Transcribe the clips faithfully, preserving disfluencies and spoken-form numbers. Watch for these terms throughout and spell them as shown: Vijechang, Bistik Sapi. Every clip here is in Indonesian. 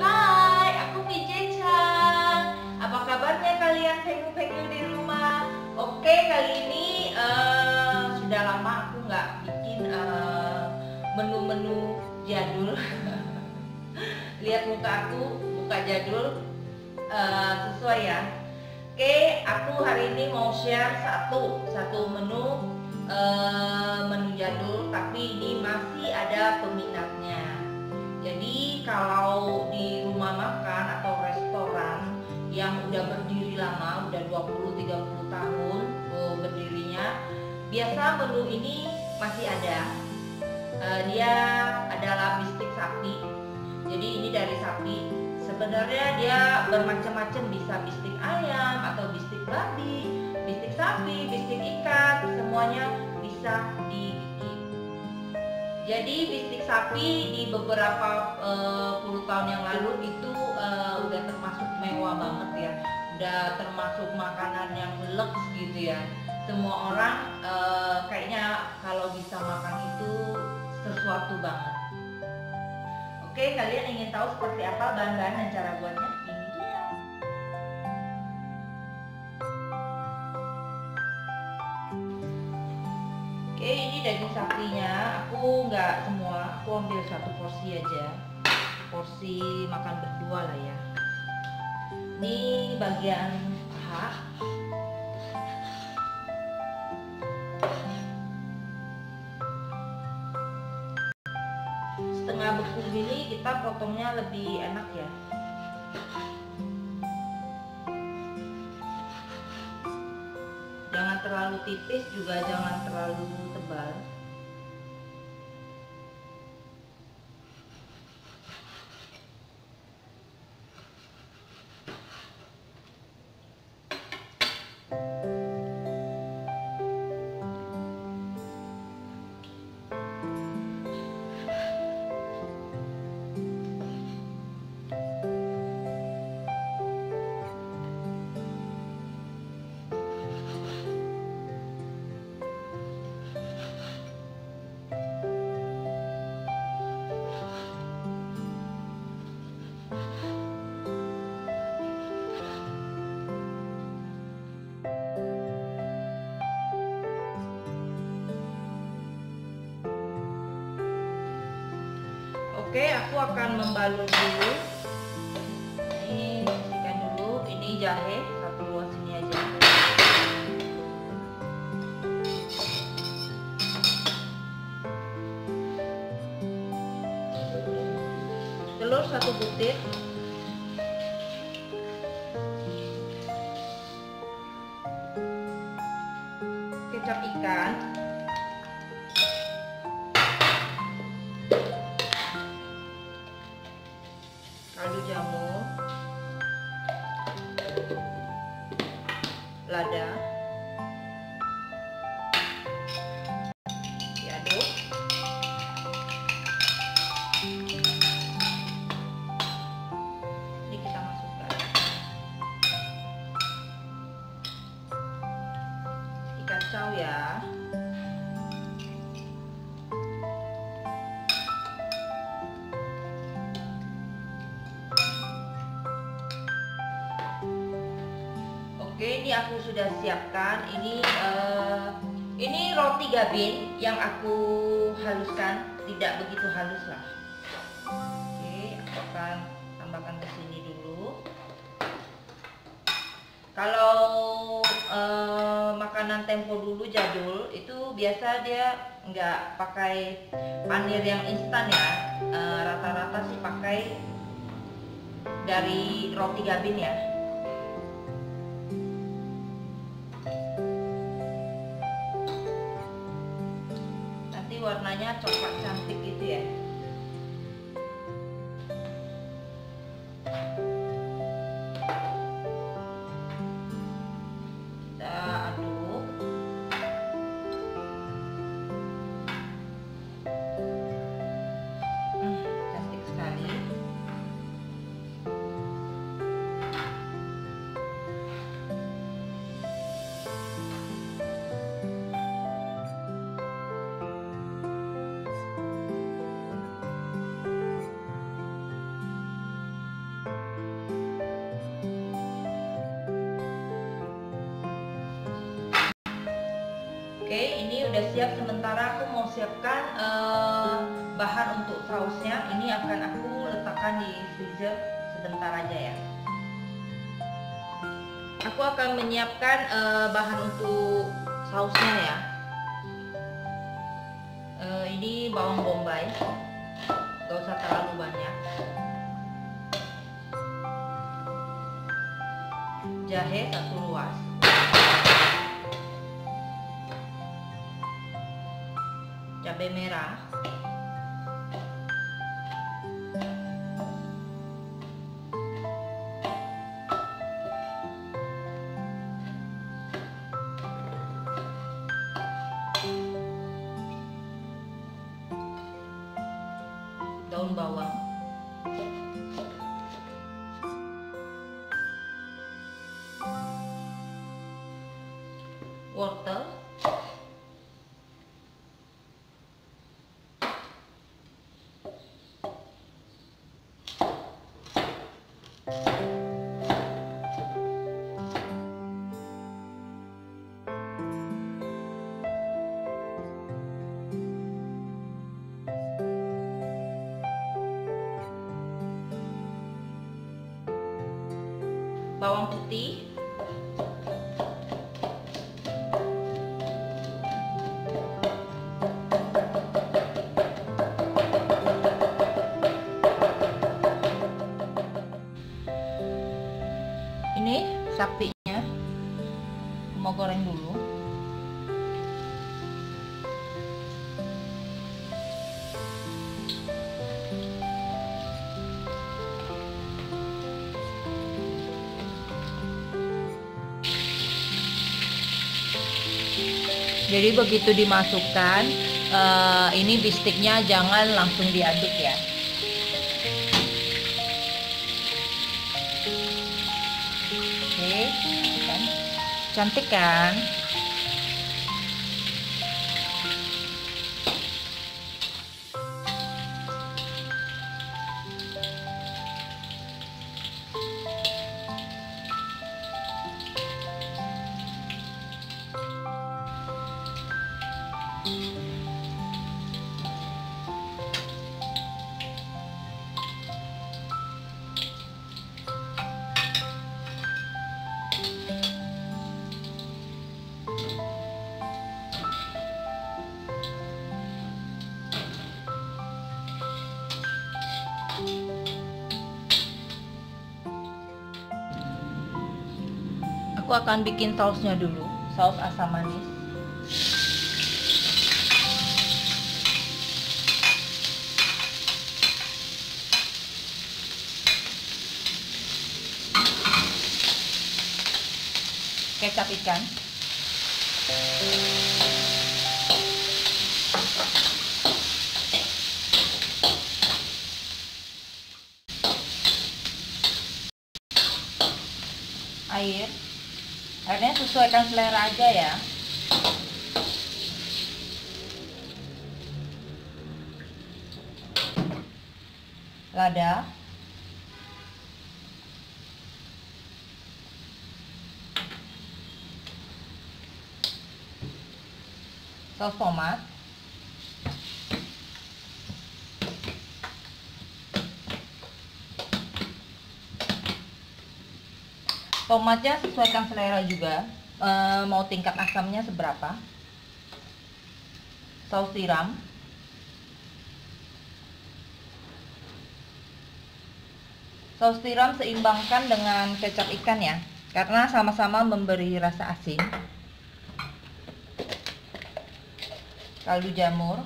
Hai, aku Vijechang. Apa kabarnya kalian penyu-penyu di rumah? Oke, kali ini uh, sudah lama aku nggak bikin menu-menu uh, jadul. Lihat muka aku, muka jadul, uh, sesuai ya. Oke, aku hari ini mau share satu satu menu uh, menu jadul, tapi ini masih ada peminatnya. Jadi kalau di rumah makan atau restoran yang udah berdiri lama, udah dua puluh sampai tiga puluh tahun oh, berdirinya, biasa menu ini masih ada. Uh, dia adalah bistik sapi. Jadi ini dari sapi. Sebenarnya dia bermacam-macam, bisa bistik ayam atau bistik babi, bistik sapi, bistik ikan, semuanya bisa dibikin. Jadi bistik sapi di beberapa uh, puluh tahun yang lalu itu uh, udah termasuk mewah banget ya, udah termasuk makanan yang lux gitu ya. Semua orang uh, kayaknya kalau bisa makan itu sesuatu banget. Oke, kalian ingin tahu seperti apa bahan-bahan dan cara buatnya? Ini dia. Oke, ini daging sapinya. Aku nggak semua, aku ambil satu porsi aja, porsi makan berdua lah ya. Ini bagian paha. Setengah beku gini kita potongnya lebih enak ya. Jangan terlalu tipis juga, jangan terlalu tebal. Oke, aku akan membalur dulu. Ini bersihkan dulu. Ini jahe satu luas ini aja. Telur satu butir. Kecap ikan. Lada diaduk. Ini kita masukkan ikan caw ya. Oke, ini aku sudah siapkan. Ini uh, ini roti gabin yang aku haluskan, tidak begitu halus lah. Oke, aku akan tambahkan ke sini dulu. Kalau uh, makanan tempo dulu jadul itu biasa dia nggak pakai panir yang instan ya. Rata-rata uh, sih pakai dari roti gabin ya. Warnanya coklat cantik gitu ya. Kita aduk. Hmm, cantik sekali. ini udah siap. Sementara aku mau siapkan uh, bahan untuk sausnya. Ini akan aku letakkan di freezer sebentar aja ya. Aku akan menyiapkan uh, bahan untuk sausnya ya. Uh, ini bawang bombay, gak usah terlalu banyak. Jahe satu luas. Cabai merah. Daun bawang. Wortel, bawang putih, sapinya mau goreng dulu. Jadi begitu dimasukkan uh, ini bistiknya jangan langsung diaduk ya. Cantik kan? Aku akan bikin sausnya dulu, saus asam manis. Kecap ikan. Air. Airnya sesuaikan selera aja ya. Lada. Saus tomat. Tomatnya sesuaikan selera juga, e, mau tingkat asamnya seberapa. Saus tiram. Saus tiram seimbangkan dengan kecap ikan ya, karena sama-sama memberi rasa asin. Kaldu jamur.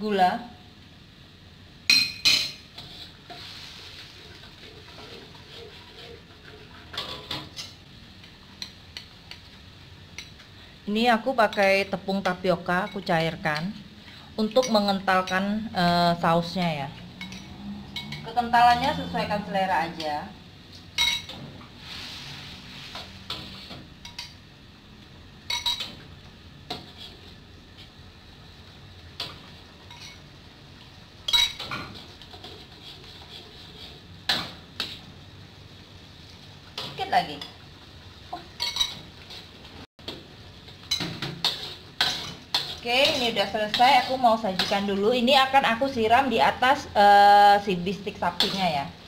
Gula, ini aku pakai tepung tapioka, aku cairkan untuk mengentalkan e, sausnya ya. Kekentalannya sesuaikan selera aja. sedikit lagi. Oh. Oke, ini udah selesai. Aku mau sajikan dulu. Ini akan aku siram di atas uh, si bistik sapinya ya.